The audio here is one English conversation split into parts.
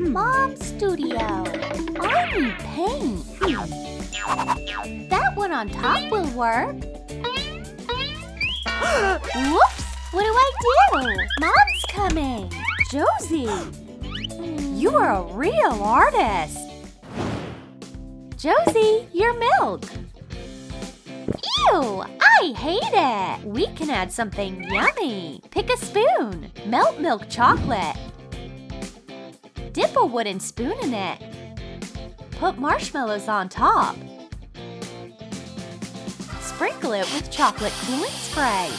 Mom's studio. I need paint. That one on top will work. Whoops! What do I do? Mom's coming. Josie, you are a real artist. Josie, your milk. Ew! I hate it! We can add something yummy. Pick a spoon. Melt milk chocolate. Dip a wooden spoon in it. Put marshmallows on top. Sprinkle it with chocolate cooling spray.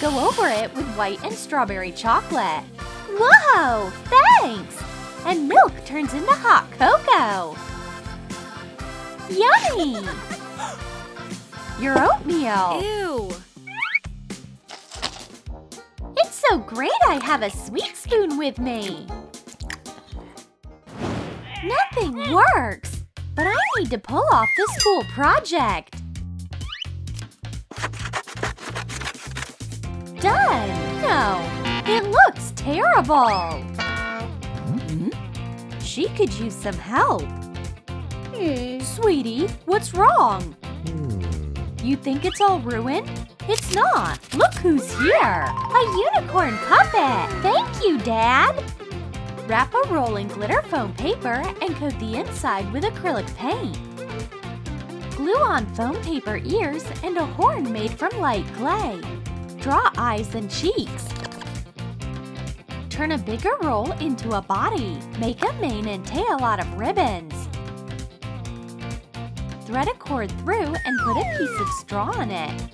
Go over it with white and strawberry chocolate. Whoa! Thanks! And milk turns into hot cocoa. Yummy! Your oatmeal! Ew! It's so great I have a sweet spoon with me! Nothing works! But I need to pull off this school project! Done! No! It looks terrible! She could use some help! Sweetie, what's wrong? You think it's all ruined? It's not! Look who's here! A unicorn puppet! Thank you, Dad! Wrap a roll in glitter foam paper and coat the inside with acrylic paint. Glue on foam paper ears and a horn made from light clay. Draw eyes and cheeks. Turn a bigger roll into a body. Make a mane and tail out of ribbons. Thread a cord through and put a piece of straw on it.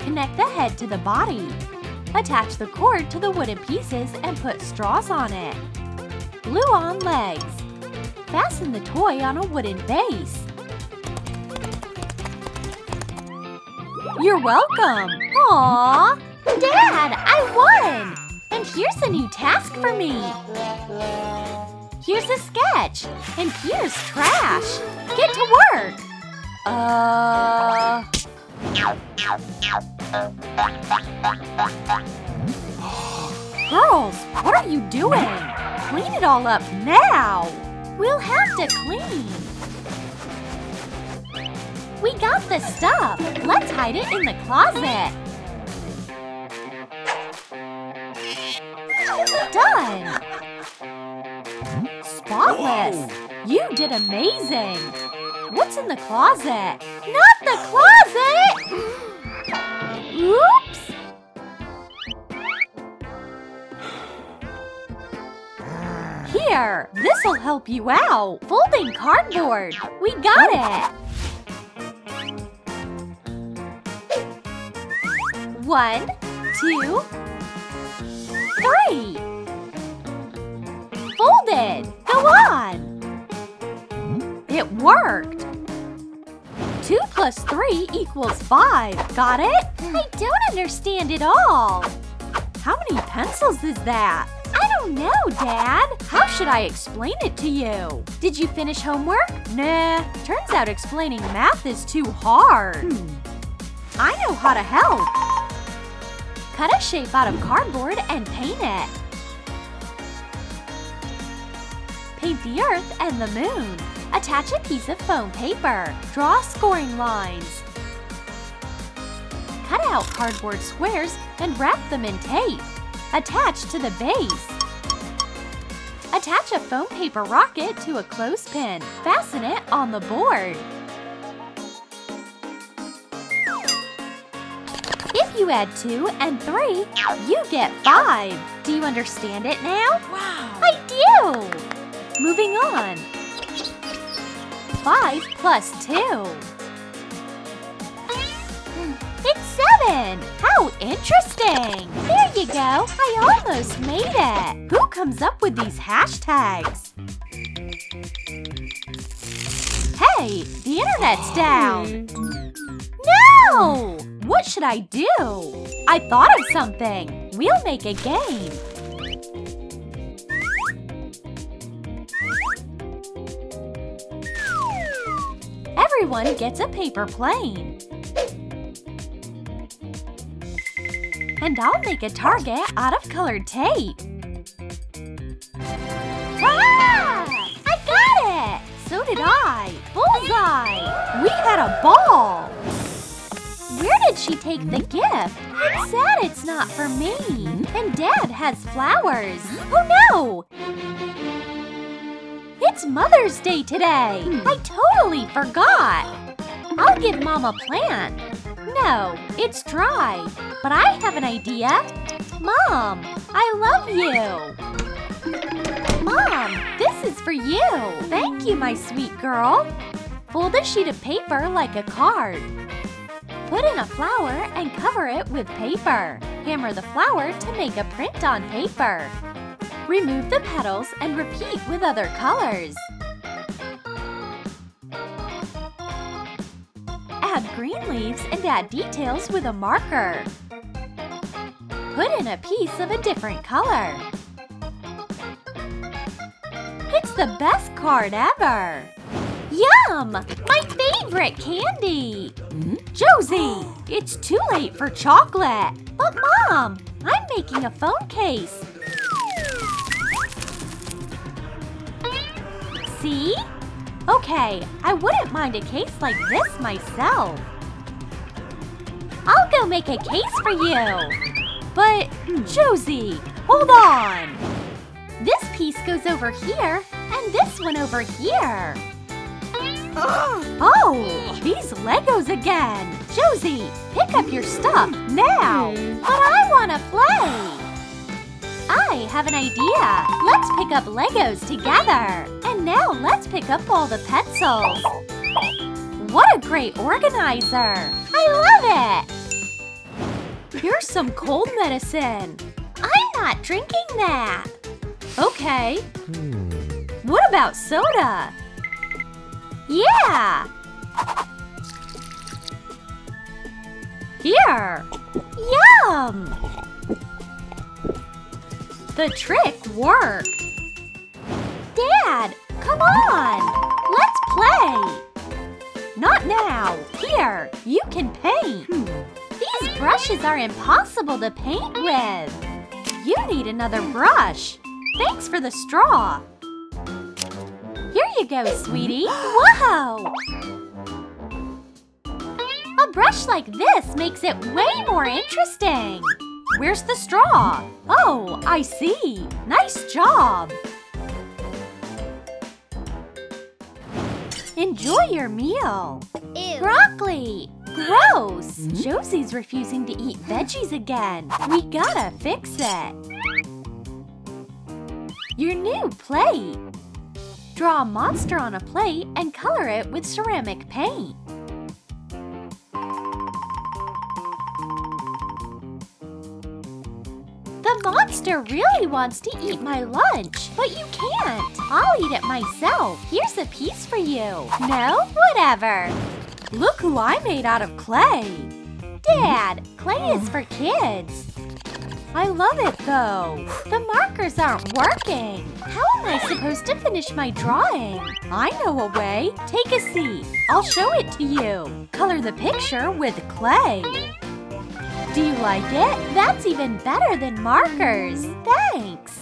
Connect the head to the body. Attach the cord to the wooden pieces and put straws on it. Glue on legs. Fasten the toy on a wooden base. You're welcome! Aww! Dad, I won! And here's a new task for me! Here's a sketch! And here's trash! Get to work! Girls, what are you doing? Clean it all up now! We'll have to clean! We got the stuff! Let's hide it in the closet! Done! Spotless! Whoa. You did amazing! What's in the closet? Not the closet! Oops! Here, this'll help you out! Folding cardboard! We got it! One, two, three! Folded! Go on! It worked! 2 + 3 = 5. Got it? I don't understand it all! How many pencils is that? I don't know, Dad! How should I explain it to you? Did you finish homework? Nah. Turns out explaining math is too hard. I know how to help! Cut a shape out of cardboard and paint it. Paint the earth and the moon. Attach a piece of foam paper. Draw scoring lines. Cut out cardboard squares and wrap them in tape. Attach to the base. Attach a foam paper rocket to a clothespin. Fasten it on the board. If you add 2 and 3, you get 5. Do you understand it now? Wow! I do! Moving on. 5 + 2. It's 7! How interesting! There you go! I almost made it! Who comes up with these hashtags? Hey! The internet's down! No! What should I do? I thought of something! We'll make a game! Everyone gets a paper plane. And I'll make a target out of colored tape. Ah! I got it! So did I! Bullseye! We had a ball! Where did she take the gift? It's sad it's not for me. And Dad has flowers. Oh no! It's Mother's Day today! I totally forgot! I'll give Mom a plant. No, it's dry. But I have an idea. Mom, I love you! Mom, this is for you! Thank you, my sweet girl! Fold a sheet of paper like a card. Put in a flower and cover it with paper. Hammer the flower to make a print on paper. Remove the petals and repeat with other colors. Add green leaves and add details with a marker. Put in a piece of a different color. It's the best card ever! Yum! My favorite candy! Josie, it's too late for chocolate! But Mom, I'm making a phone case! See? Okay, I wouldn't mind a case like this myself. I'll go make a case for you! But, Josie, hold on! This piece goes over here, and this one over here! Oh! These Legos again! Josie, pick up your stuff now! But I want to play! I have an idea! Let's pick up Legos together! And now let's pick up all the pencils! What a great organizer! I love it! Here's some cold medicine! I'm not drinking that! Okay. What about soda? Yeah! Here! Yum! The trick worked! Dad, come on! Let's play! Not now! Here, you can paint! These brushes are impossible to paint with! You need another brush! Thanks for the straw! Here you go, sweetie! Whoa! A brush like this makes it way more interesting! Where's the straw? Oh, I see! Nice job! Enjoy your meal! Ew. Broccoli! Gross! Josie's refusing to eat veggies again! We gotta fix it! Your new plate! Draw a monster on a plate and color it with ceramic paint. The monster really wants to eat my lunch, but you can't. I'll eat it myself. Here's a piece for you. No? Whatever. Look who I made out of clay. Dad, clay is for kids. I love it, though. The markers aren't working. How am I supposed to finish my drawing? I know a way. Take a seat. I'll show it to you. Color the picture with clay. Do you like it? That's even better than markers. Thanks.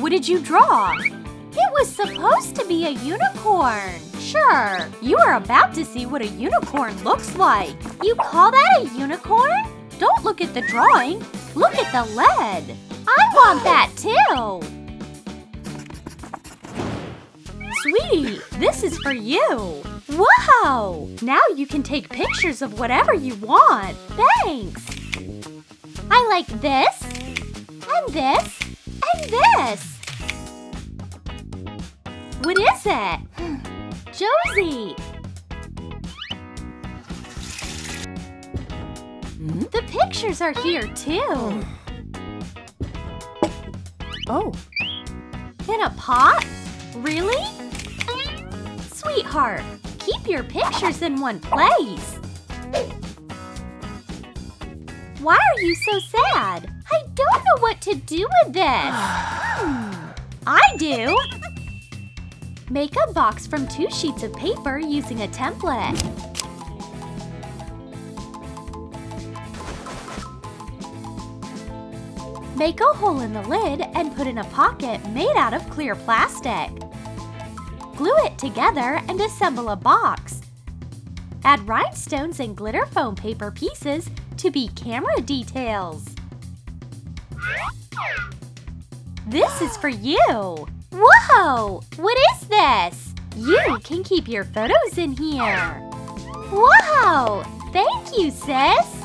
What did you draw? It was supposed to be a unicorn. Sure. You are about to see what a unicorn looks like. You call that a unicorn? Don't look at the drawing. Look at the lead! I want that too! Sweetie, this is for you! Whoa! Now you can take pictures of whatever you want! Thanks! I like this, and this, and this! What is it? Josie! The pictures are here, too! Oh! In a pot? Really? Sweetheart, keep your pictures in one place! Why are you so sad? I don't know what to do with this! I do! Make a box from 2 sheets of paper using a template. Make a hole in the lid and put in a pocket made out of clear plastic. Glue it together and assemble a box. Add rhinestones and glitter foam paper pieces to be camera details. This is for you! Whoa! What is this? You can keep your photos in here! Whoa! Thank you, sis!